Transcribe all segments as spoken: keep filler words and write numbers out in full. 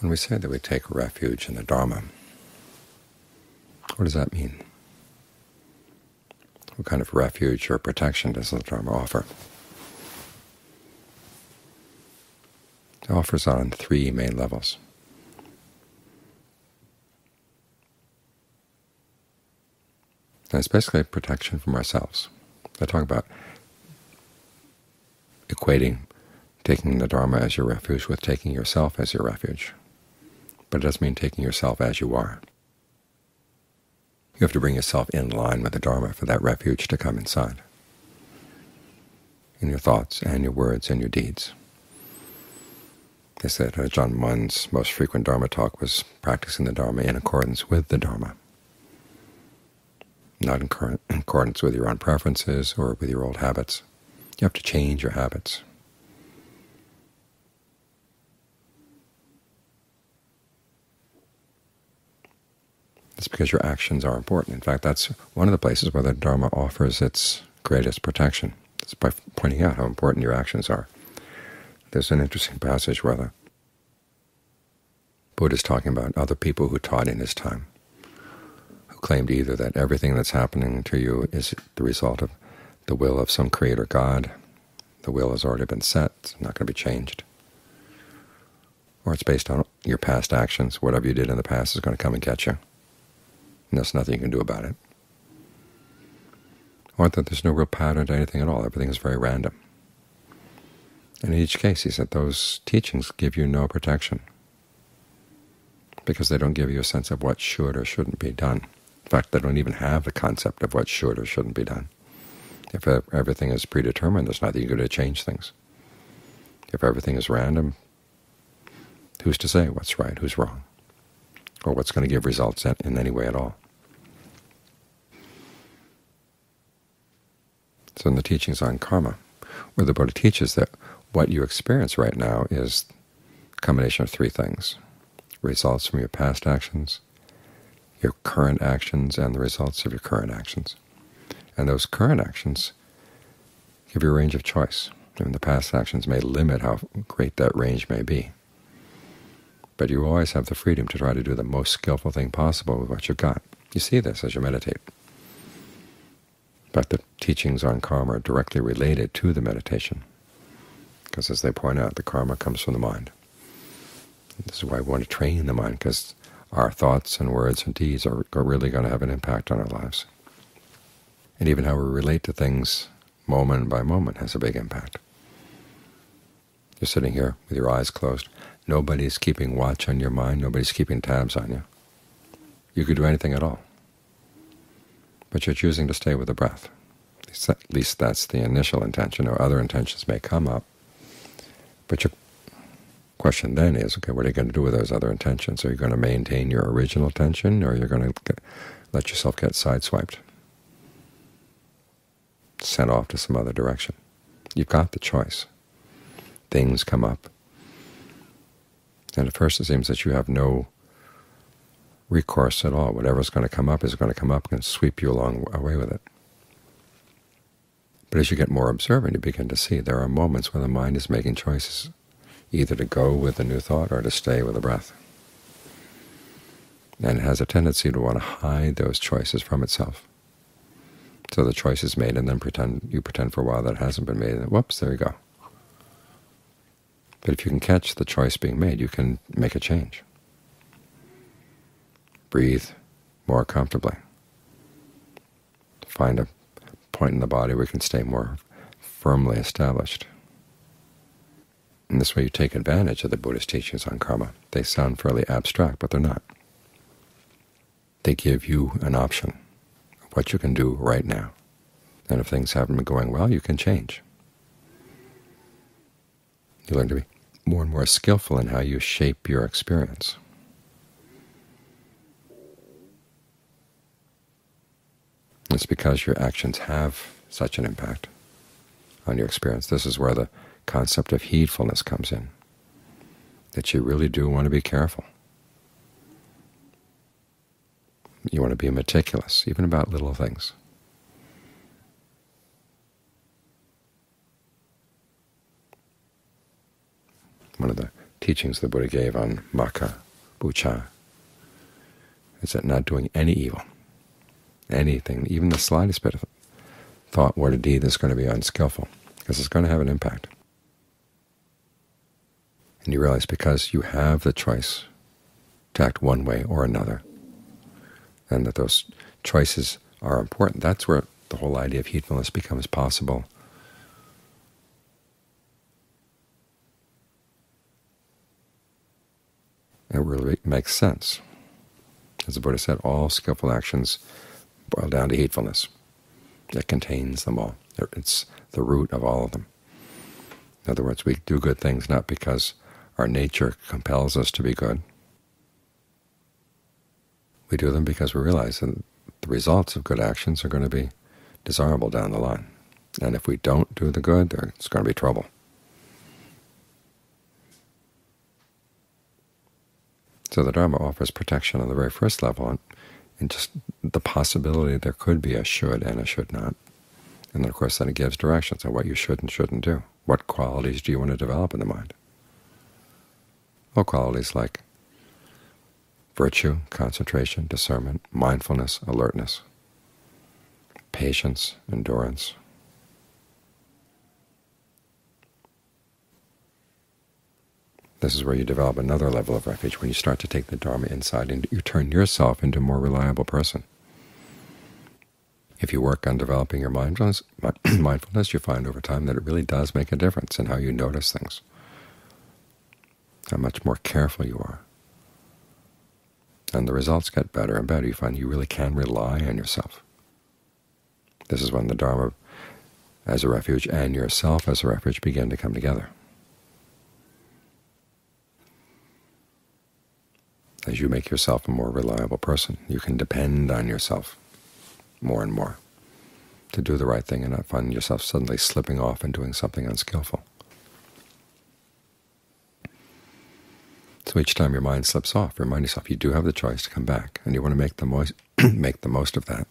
When we say that we take refuge in the Dhamma, what does that mean? What kind of refuge or protection does the Dhamma offer? It offers on three main levels. And it's basically protection from ourselves. I talk about equating taking the Dharma as your refuge with taking yourself as your refuge. But it doesn't mean taking yourself as you are. You have to bring yourself in line with the Dharma for that refuge to come inside, in your thoughts and your words and your deeds. They said uh, John Munn's most frequent Dharma talk was practicing the Dharma in accordance with the Dharma, not in, in accordance with your own preferences or with your old habits. You have to change your habits. It's because your actions are important. In fact, that's one of the places where the Dharma offers its greatest protection. It's by pointing out how important your actions are. There's an interesting passage where the Buddha is talking about other people who taught in his time, who claimed either that everything that's happening to you is the result of the will of some creator God, the will has already been set, it's not going to be changed, or it's based on your past actions. Whatever you did in the past is going to come and get you, and there's nothing you can do about it. Or that there's no real pattern to anything at all, everything is very random. And in each case, he said, those teachings give you no protection, because they don't give you a sense of what should or shouldn't be done. In fact, they don't even have the concept of what should or shouldn't be done. If everything is predetermined, there's nothing you can do to change things. If everything is random, who's to say what's right, who's wrong, or what's going to give results in any way at all? So in the teachings on karma, where the Buddha teaches that what you experience right now is a combination of three things: results from your past actions, your current actions, and the results of your current actions. And those current actions give you a range of choice. And the past actions may limit how great that range may be, but you always have the freedom to try to do the most skillful thing possible with what you've got. You see this as you meditate. But the teachings on karma are directly related to the meditation, because as they point out, the karma comes from the mind. And this is why we want to train the mind, because our thoughts and words and deeds are really going to have an impact on our lives. And even how we relate to things moment by moment has a big impact. You're sitting here with your eyes closed. Nobody's keeping watch on your mind. Nobody's keeping tabs on you. You could do anything at all, but you're choosing to stay with the breath. At least that's the initial intention, or other intentions may come up. But your question then is, okay, what are you going to do with those other intentions? Are you going to maintain your original intention, or are you going to get, let yourself get sideswiped, sent off to some other direction? You've got the choice. Things come up, and at first it seems that you have no recourse at all. Whatever's going to come up is going to come up and sweep you along away with it. But as you get more observant, you begin to see there are moments where the mind is making choices, either to go with a new thought or to stay with the breath. And it has a tendency to want to hide those choices from itself. So the choice is made, and then pretend you pretend for a while that it hasn't been made, and whoops, there you go. But if you can catch the choice being made, you can make a change. Breathe more comfortably. Find a point in the body where you can stay more firmly established. And this way you take advantage of the Buddhist teachings on karma. They sound fairly abstract, but they're not. They give you an option of what you can do right now. And if things haven't been going well, you can change. You learn to be more and more skillful in how you shape your experience. It's because your actions have such an impact on your experience. This is where the concept of heedfulness comes in, that you really do want to be careful. You want to be meticulous, even about little things. One of the teachings the Buddha gave on Makha Bucha is that not doing any evil, anything, even the slightest bit of thought, word, or deed that's going to be unskillful, because it's going to have an impact. And you realize because you have the choice to act one way or another, and that those choices are important, that's where the whole idea of heedfulness becomes possible. It really makes sense. As the Buddha said, all skillful actions boil down to heedfulness. It contains them all. It's the root of all of them. In other words, we do good things not because our nature compels us to be good. We do them because we realize that the results of good actions are going to be desirable down the line. And if we don't do the good, there's going to be trouble. So the Dhamma offers protection on the very first level, and just the possibility there could be a should and a should not. And then, of course, then it gives directions on what you should and shouldn't do. What qualities do you want to develop in the mind? Well, qualities like virtue, concentration, discernment, mindfulness, alertness, patience, endurance. This is where you develop another level of refuge, when you start to take the Dharma inside and you turn yourself into a more reliable person. If you work on developing your mindfulness, mindfulness, you find over time that it really does make a difference in how you notice things, how much more careful you are. And the results get better and better. You find you really can rely on yourself. This is when the Dharma as a refuge and yourself as a refuge begin to come together. As you make yourself a more reliable person, you can depend on yourself more and more to do the right thing and not find yourself suddenly slipping off and doing something unskillful. So each time your mind slips off, remind yourself you do have the choice to come back, and you want to make the most, make the most of that.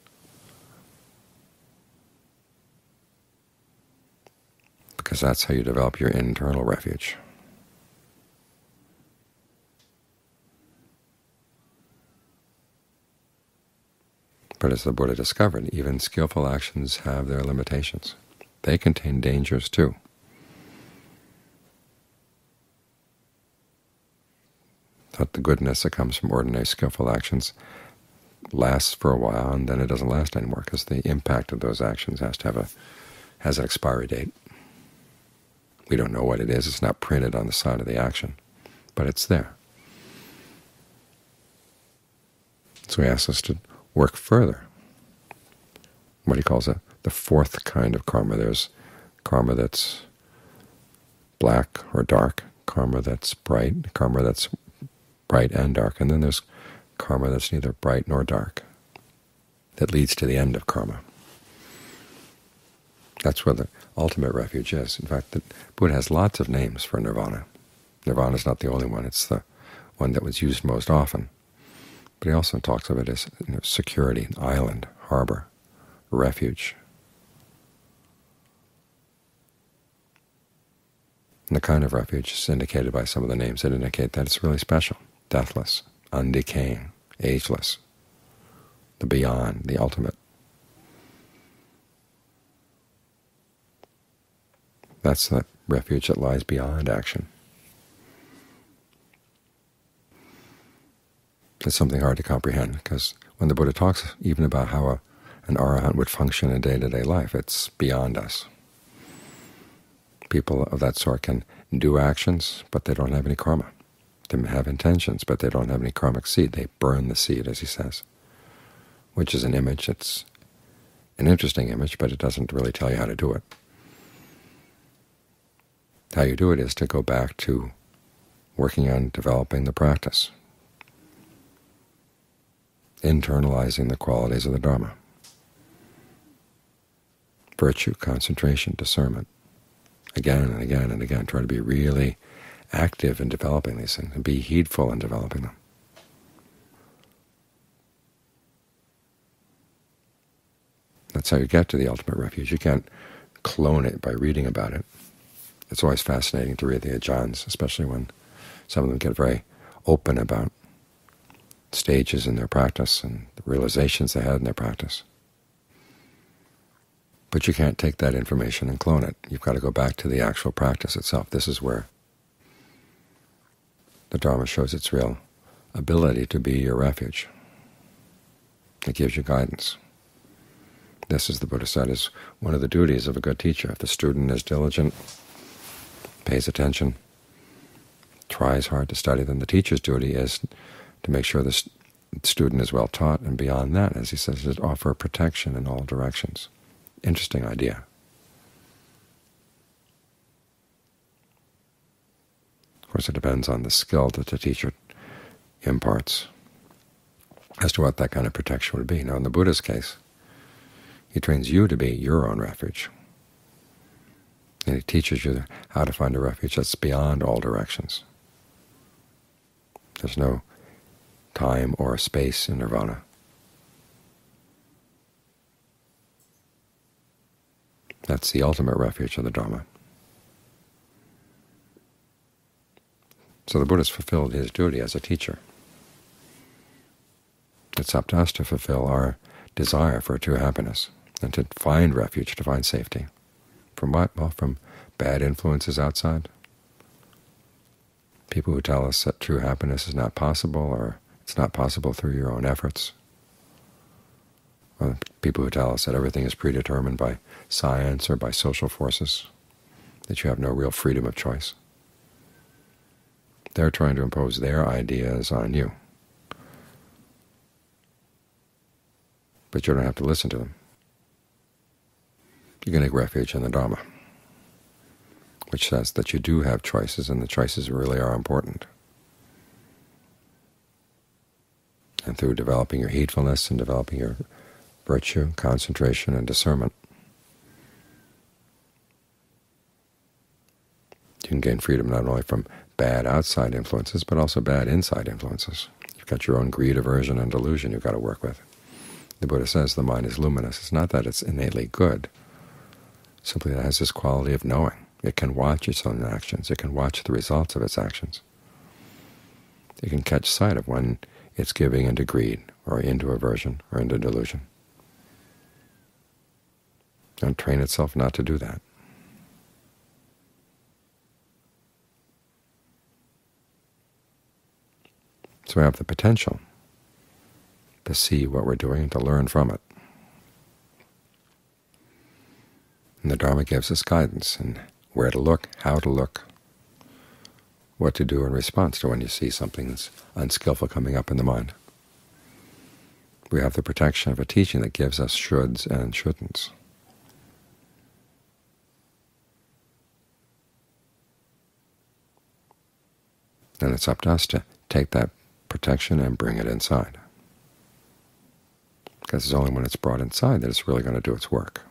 Because that's how you develop your internal refuge. But as the Buddha discovered, even skillful actions have their limitations. They contain dangers too. That the goodness that comes from ordinary skillful actions lasts for a while, and then it doesn't last anymore, because the impact of those actions has to have a has an expiry date. We don't know what it is. It's not printed on the side of the action, but it's there. So he asks us to work further, what he calls a, the fourth kind of karma. There's karma that's black or dark, karma that's bright, karma that's bright and dark, and then there's karma that's neither bright nor dark, that leads to the end of karma. That's where the ultimate refuge is. In fact, the Buddha has lots of names for nirvana. Nirvana is not the only one. It's the one that was used most often. But he also talks of it as, you know, security, island, harbor, refuge. And the kind of refuge is indicated by some of the names that indicate that it's really special: deathless, undecaying, ageless, the beyond, the ultimate. That's the refuge that lies beyond action. It's something hard to comprehend, because when the Buddha talks even about how a, an arahant would function in day-to-day life, it's beyond us. People of that sort can do actions, but they don't have any karma. They have intentions, but they don't have any karmic seed. They burn the seed, as he says, which is an image. It's an interesting image, but it doesn't really tell you how to do it. How you do it is to go back to working on developing the practice, internalizing the qualities of the Dharma: virtue, concentration, discernment. Again and again and again, try to be really active in developing these things and be heedful in developing them. That's how you get to the ultimate refuge. You can't clone it by reading about it. It's always fascinating to read the Ajahns, especially when some of them get very open about stages in their practice and the realizations they had in their practice. But you can't take that information and clone it. You've got to go back to the actual practice itself. This is where the Dharma shows its real ability to be your refuge. It gives you guidance. This, as the Buddha said, is one of the duties of a good teacher. If the student is diligent, pays attention, tries hard to study, then the teacher's duty is to make sure the student is well taught, and beyond that, as he says, is offer protection in all directions. Interesting idea. Of course, it depends on the skill that the teacher imparts as to what that kind of protection would be. Now, in the Buddha's case, he trains you to be your own refuge, and he teaches you how to find a refuge that's beyond all directions. There's no time or space in nirvana. That's the ultimate refuge of the Dhamma. So the Buddha's fulfilled his duty as a teacher. It's up to us to fulfill our desire for true happiness and to find refuge, to find safety. From what? Well, from bad influences outside. People who tell us that true happiness is not possible, or it's not possible through your own efforts. Or people who tell us that everything is predetermined by science or by social forces, that you have no real freedom of choice. They're trying to impose their ideas on you, but you don't have to listen to them. You can take refuge in the Dhamma, which says that you do have choices, and the choices really are important. And through developing your heedfulness and developing your virtue, concentration, and discernment, you can gain freedom not only from bad outside influences, but also bad inside influences. You've got your own greed, aversion, and delusion you've got to work with. The Buddha says the mind is luminous. It's not that it's innately good, simply that it has this quality of knowing. It can watch its own actions. It can watch the results of its actions. It can catch sight of when it's giving into greed, or into aversion, or into delusion, and train itself not to do that. So we have the potential to see what we're doing and to learn from it. And the Dharma gives us guidance in where to look, how to look, what to do in response to when you see something that's unskillful coming up in the mind. We have the protection of a teaching that gives us shoulds and shouldn'ts. And it's up to us to take that protection and bring it inside, because it's only when it's brought inside that it's really going to do its work.